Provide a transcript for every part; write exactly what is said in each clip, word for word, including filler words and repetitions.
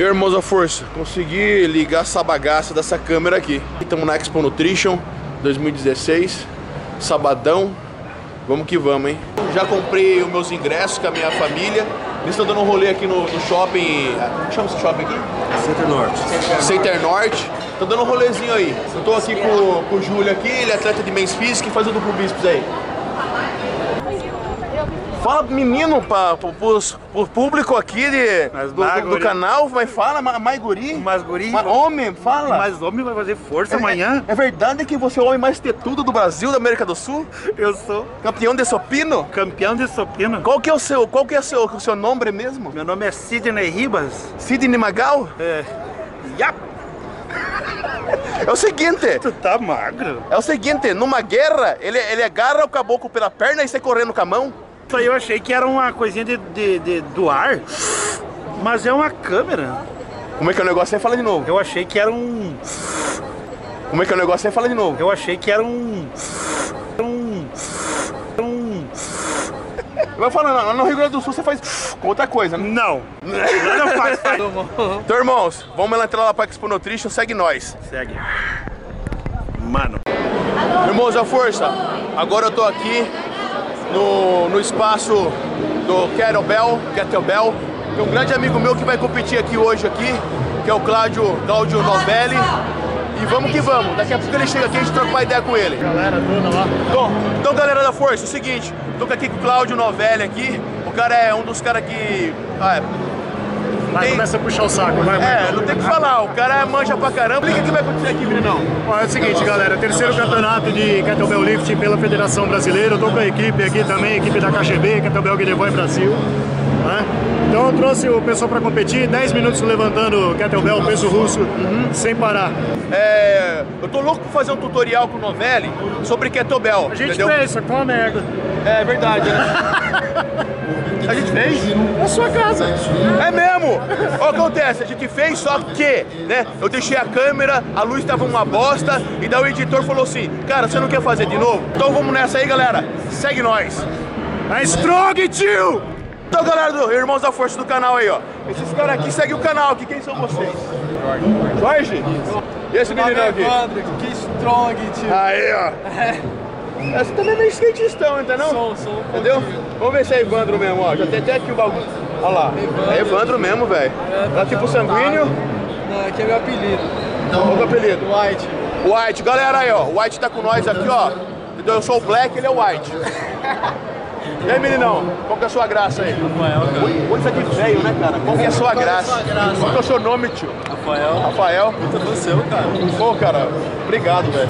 Meu irmãos, a força, consegui ligar essa bagaça dessa câmera aqui. Estamos na Expo Nutrition dois mil e dezesseis, sabadão. Vamos que vamos, hein? Já comprei os meus ingressos com a minha família. Eles estão dando um rolê aqui no, no shopping. Como que chama esse shopping aqui? Center Norte. Center Norte. Estão dando um rolezinho aí. Eu tô aqui com, com o Júlio aqui, ele é atleta de men's physique, faz o duplo bíceps aí. Fala, menino, para o público aqui de, do, do, do canal, mas fala, mais guri. Mais guri. Mais homem, fala. Mais homem vai fazer força é, amanhã. É, é verdade que você é o homem mais tetudo do Brasil, da América do Sul? Eu sou. Campeão de sopino? Campeão de sopino. Qual que é o seu, qual que é o seu, o seu nome mesmo? Meu nome é Sidney Ribas. Sidney Magal? É. Yap. É o seguinte. Tu tá magro. É o seguinte, numa guerra, ele, ele agarra o caboclo pela perna e sai correndo com a mão. Eu achei que era uma coisinha de, de, de, do ar, mas é uma câmera. Como é que é o negócio? Você fala de novo. Eu achei que era um... Como é que é o negócio? Você fala de novo. Eu achei que era um... Um... Um... Vai falando, lá no Rio Grande do Sul você faz com outra coisa, né? Não. Não faz, faz. Então, irmãos, vamos entrar lá pra Expo Nutrition, segue nós. Segue. Mano. Irmãos, a força. Agora eu tô aqui No, no espaço do Kettlebell, Kettlebell. Tem um grande amigo meu que vai competir aqui hoje, aqui, que é o Cláudio, Cláudio Novelli. E vamos que vamos, daqui a pouco ele chega aqui e a gente troca uma ideia com ele. Galera, dona lá. Então, então, galera da força, é o seguinte, tô aqui com o Cláudio Novelli aqui. O cara é um dos caras que... Ah, é, Vai, tem... começa a puxar o saco, vai. É, não tem o que falar, o cara manja pra caramba. Liga o que vai acontecer aqui, Brinão. É o seguinte, galera, terceiro campeonato de Kettlebell Lift pela Federação Brasileira. Eu tô com a equipe aqui também, equipe da K G B, Kettlebell Guidevoy Brasil, né? Então eu trouxe o pessoal pra competir, dez minutos levantando Kettlebell, peso russo, uhum, sem parar. É, eu tô louco pra fazer um tutorial com o Novelli sobre Kettlebell. A gente fez, só que tá uma merda. É verdade, né? A gente fez? Na sua casa. É mesmo? Olha o que acontece, a gente fez, só que, né, eu deixei a câmera, a luz tava uma bosta, e daí o editor falou assim, cara, você não quer fazer de novo? Então vamos nessa aí, galera, segue nós. É strong, tio! Então, galera, do Irmãos da Força do canal aí, ó. Esses caras aqui seguem o canal aqui, quem são vocês? Jorge? E esse menino aqui? Que strong, tio. Aí, ó. Você também é meio skatistão, então não? Som, som. Entendeu? Vamos ver se é Evandro mesmo, ó. Já tem até aqui o bagulho. Olha lá. Evandro, é Evandro mesmo, velho. É, tá tipo sanguíneo. Não, aqui é meu apelido. Não, qual é o apelido? White. White. Galera aí, ó. White tá com nós aqui, ó. Entendeu? Eu sou o Black, ele é o White. E aí, meninão? Qual que é a sua graça aí? Rafael, cara. Onde você aqui veio, né, cara? Qual que é a sua graça? Qual que é a sua graça? Qual que é o seu nome, tio? Rafael. Rafael. Muito do seu, cara. Pô, cara. Obrigado, velho.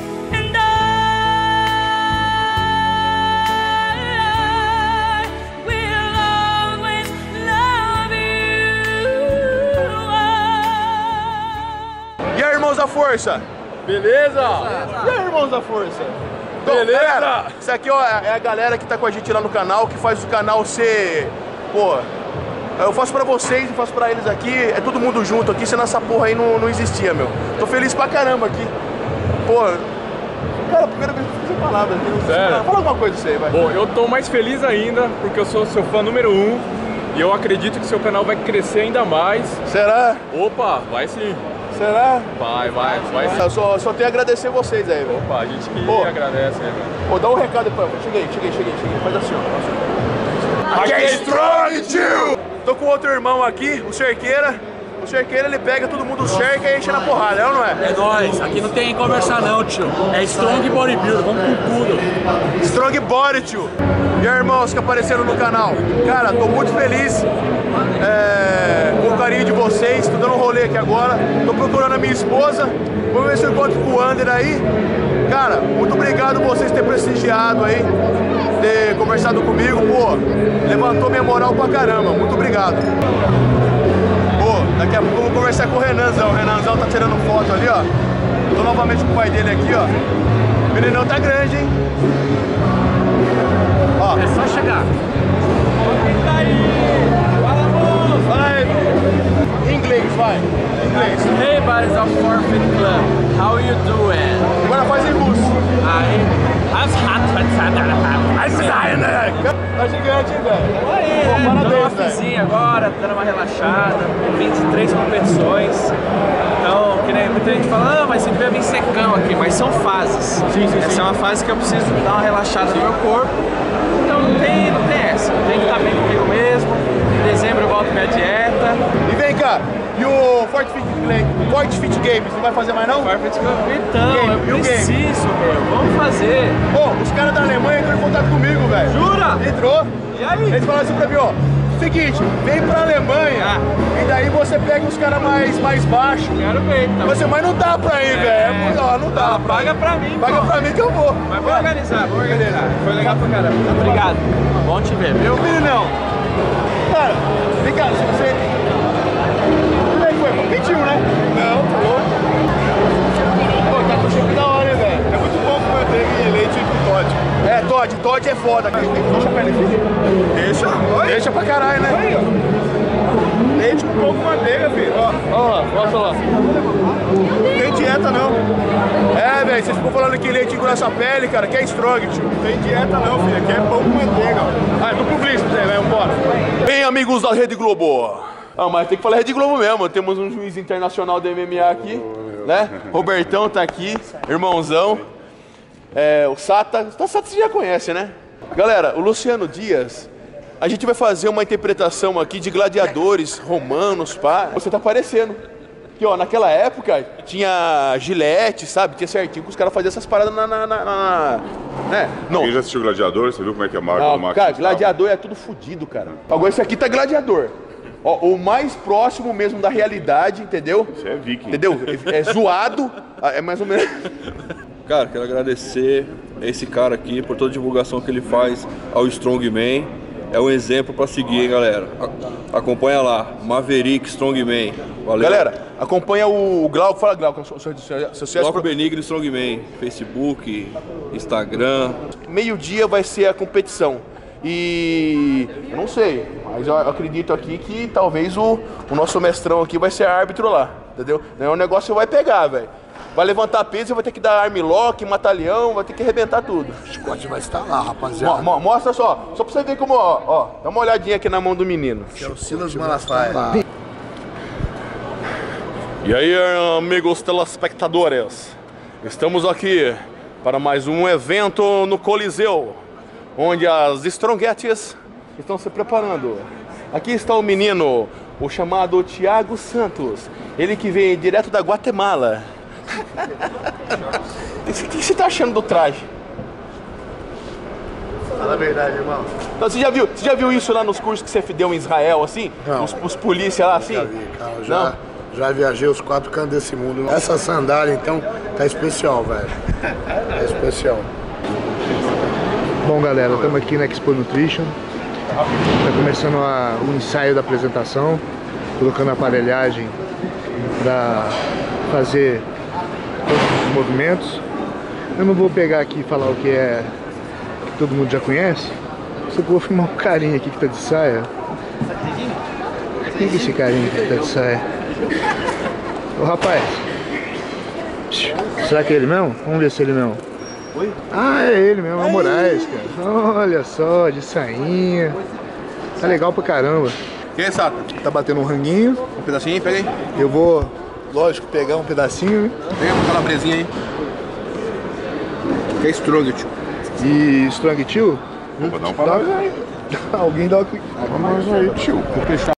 Da força, beleza? E aí, irmãos da força? Então, beleza? Galera, isso aqui ó, é a galera que tá com a gente lá no canal, que faz o canal ser. Pô, eu faço pra vocês, eu faço pra eles aqui, é todo mundo junto aqui, senão essa porra aí não, não existia, meu. Tô feliz pra caramba aqui. Pô, cara, primeira vez que eu fiz a palavra aqui. É. Fala alguma coisa pra você aí, vai. Bom, eu tô mais feliz ainda, porque eu sou seu fã número um e eu acredito que seu canal vai crescer ainda mais. Será? Opa, vai sim. Será? Vai, vai, vai. vai. Só, só tenho a agradecer vocês aí, velho. Opa, a gente que pô, agradece aí, velho. Pô, dá um recado pra mim. Cheguei, cheguei, cheguei, cheguei. Faz assim, ó. Aqui é strong, tio! Tô com outro irmão aqui, o Cerqueira. O Cerqueira, ele pega, todo mundo cerca e enche na porrada, é ou não é? É nóis. Aqui não tem conversar não, tio. É strong bodybuilder, vamos com tudo. Strong body, tio. E aí, irmãos que apareceram no canal. Cara, tô muito feliz. É, com o carinho de vocês, tô dando um rolê aqui agora, tô procurando a minha esposa, vou ver se eu encontro com o Ander aí. Cara, muito obrigado vocês terem prestigiado aí, ter conversado comigo, pô, levantou minha moral pra caramba, muito obrigado. Pô, daqui a pouco eu vou conversar com o Renanzão, o Renanzão tá tirando foto ali, ó, tô novamente com o pai dele aqui, ó, o meninão tá grande, hein? Ó. É só chegar. Vai. Inglês, vai. Inglês. Hey, buddies of four fit Club. How you doing? Agora faz em russo. Ai. As ratas. As ratas. Tá gigante, velho. Aí, pô, né? Dando uma fizinha agora, dando uma relaxada, vinte e três competições. Então, que nem muita gente fala, ah, mas você devia vir secão aqui, mas são fases. Sim, sim, essa sim. é uma fase que eu preciso dar uma relaxada no meu corpo. Então não tem, não tem essa, tem que estar bem comigo mesmo. Em dezembro eu volto com minha dieta. E vem cá! E o quatro-Fit Game, você vai fazer mais não? quatro-Fit Club? Então, game, eu preciso, meu, vamos fazer. Pô, os caras da Alemanha entraram em contato comigo, velho. Jura? Entrou. E aí? Eles falaram assim pra mim, ó, seguinte, vem pra Alemanha, ah. e daí você pega os caras mais, mais baixos. Quero ver, tá? Você, mas não dá pra ir, é, velho. Não, não dá. Tá, paga pra mim, Paga pô. pra mim que eu vou. Mas vou organizar, vou organizar. Foi legal pra caramba. Obrigado. Bom te ver, viu? Meninão. Cara, vem cá, se você... Mentiu, né? Não, pô. Pô, tá com shape da hora, velho. É muito bom como eu tenho leite com Todd. É, Todd, Todd é foda. Cara. Deixa a pele aqui. Deixa, Oi? Deixa pra caralho, né? Oi, ó. Leite com pouco manteiga, filho. Ó, ó, mostra lá. Não tem dieta, não. É, velho, vocês ficam falando que leite engorda sua pele, cara, que é strong, tio. Não tem dieta, não, filho. Aqui é pouco manteiga, ó. Ah, é do publicista, velho, bora. Bem, amigos da Rede Globo. Ah, mas tem que falar Rede Globo mesmo, temos um juiz internacional do M M A aqui, oh, né? Robertão tá aqui, irmãozão. É, o Sata, o Sata você já conhece, né? Galera, o Luciano Dias, a gente vai fazer uma interpretação aqui de gladiadores romanos, pá. Você tá aparecendo. Que, ó, naquela época tinha gilete, sabe? Tinha certinho que os caras faziam essas paradas na... na, na, na né? Não. Quem já assistiu Gladiador, você viu como é que é a marca? Não, marca cara, gladiador tava. É tudo fodido, cara. Agora esse aqui tá gladiador. Ó, o mais próximo mesmo da realidade, entendeu? Isso é viking. Entendeu? É zoado, é mais ou menos... Cara, quero agradecer a esse cara aqui por toda a divulgação que ele faz ao Strongman. É um exemplo pra seguir, hein, galera? A acompanha lá, Maverick Strongman. Valeu. Galera, acompanha o Glauco, fala Glauco, Glauco Benigno Strongman. Facebook, Instagram. Meio-dia vai ser a competição. E não sei, mas eu acredito aqui que talvez o, o nosso mestrão aqui vai ser árbitro lá, entendeu? O negócio vai pegar, velho. Vai levantar peso, vai ter que dar armlock, matalhão, vai ter que arrebentar tudo. O chicote vai estar lá, rapaziada. Mo, mo, mostra só, só pra você ver como, ó, ó, dá uma olhadinha aqui na mão do menino. Que é o Silas Malafaia. E aí, amigos telespectadores, estamos aqui para mais um evento no Coliseu, onde as Strongettes estão se preparando. Aqui está o menino, o chamado Thiago Santos. Ele que vem direto da Guatemala. O que você está achando do traje? Fala a verdade, irmão. Então, você, já viu, você já viu isso lá nos cursos que você deu em Israel, assim? Não. Os, os polícia lá, assim? Já vi, cara. Eu já, já viajei os quatro cantos desse mundo. Essa sandália, então, tá especial, velho. Tá especial. Bom galera, estamos aqui na Expo Nutrition, está começando a, o ensaio da apresentação, colocando a aparelhagem para fazer todos os movimentos. Eu não vou pegar aqui e falar o que é que todo mundo já conhece, só que vou filmar um carinha aqui que está de saia. Quem é esse carinha que está de saia? Ô rapaz, será que é ele mesmo? Vamos ver se é ele mesmo. Oi? Ah, é ele mesmo, é o Moraes, cara. Olha só, de sainha. Tá legal pra caramba. Que é, Sato? Tá batendo um ranguinho. Um pedacinho, pega aí. Eu vou, lógico, pegar um pedacinho, né? Pega uma calabresinha aí. Que é strong, tio. E strong, tio? Vou dar um palavrão. Dá... aí. Alguém dá o clique. Vamos aí, tio. Vou fechar.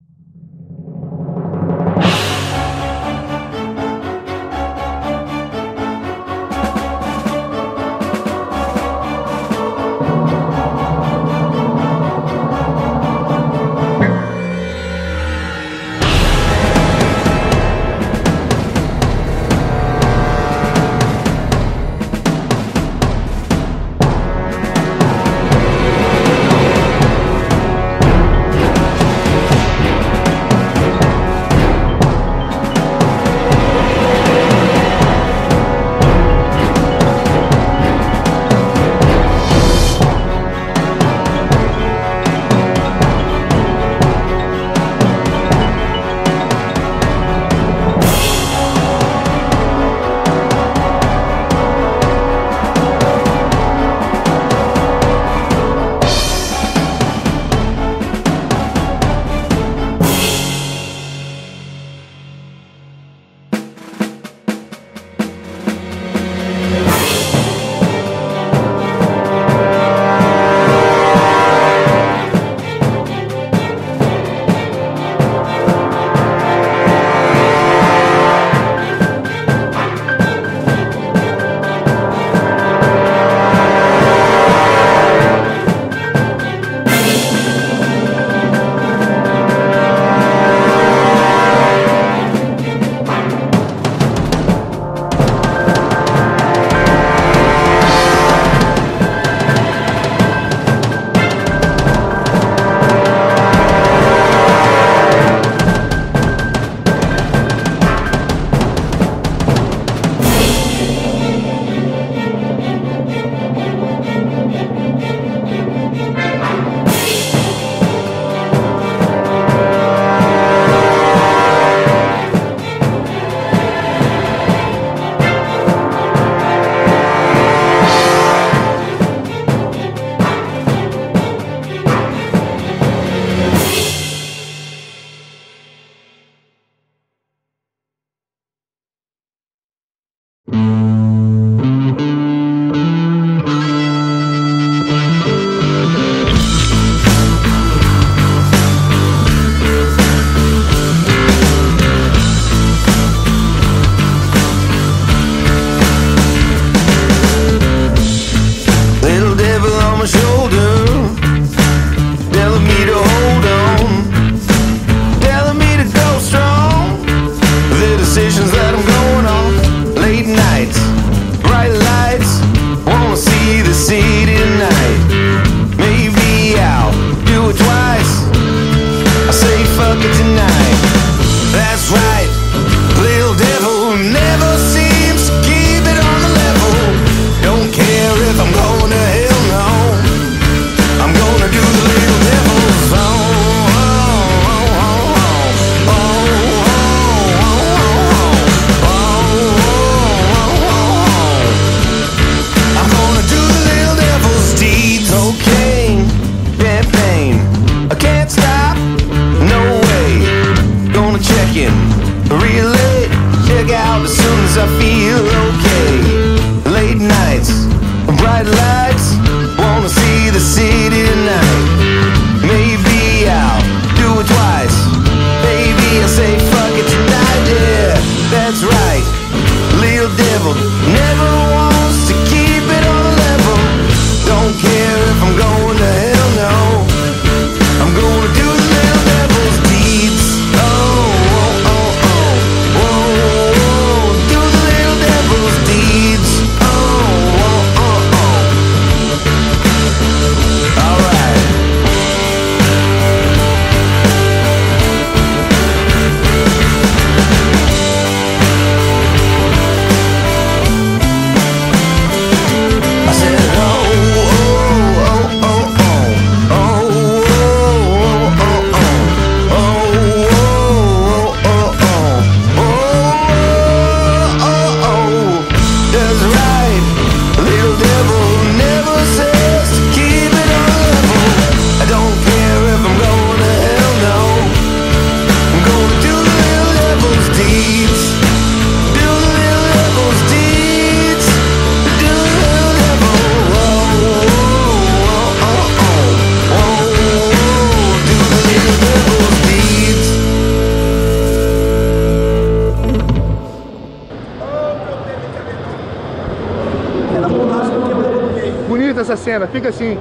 Essa cena, fica assim.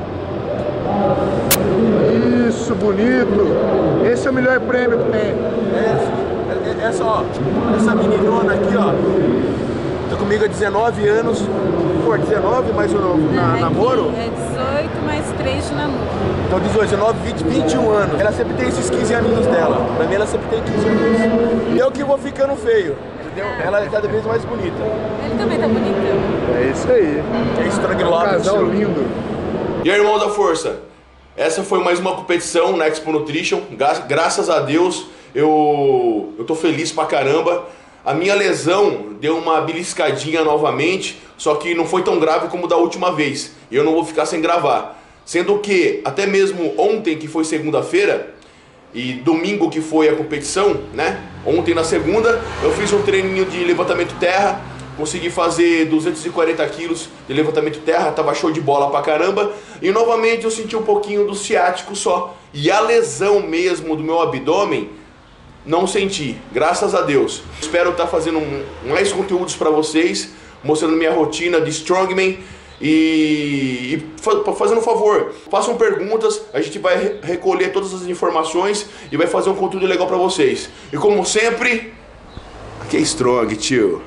Isso, bonito. Esse é o melhor prêmio que tem. É, essa, ó, essa meninona aqui, ó, tá comigo há dezenove anos. Por dezenove mais um na, namoro? É dezoito mais três de namoro. Então dezoito, dezenove, vinte, vinte e um anos. Ela sempre tem esses quinze amigos dela. Pra mim ela sempre tem quinze amigos. E eu que vou ficando feio. Ela tá de vez mais bonita. Ele também tá bonitão. É isso aí. É estrangulado. Um casal lindo. E aí, irmão da força, essa foi mais uma competição na Expo Nutrition. Graças a Deus, eu, eu tô feliz pra caramba. A minha lesão deu uma beliscadinha novamente, só que não foi tão grave como da última vez. E eu não vou ficar sem gravar. Sendo que, até mesmo ontem, que foi segunda-feira, e domingo que foi a competição, né? Ontem na segunda eu fiz um treininho de levantamento terra, consegui fazer duzentos e quarenta quilos de levantamento terra, tava show de bola pra caramba. E novamente eu senti um pouquinho do ciático só, e a lesão mesmo do meu abdômen não senti, graças a Deus. Espero estar fazendo mais conteúdos pra vocês, mostrando minha rotina de strongman. E, e fazendo um favor, façam perguntas, a gente vai recolher todas as informações e vai fazer um conteúdo legal pra vocês. E como sempre, aqui é Strong, tio.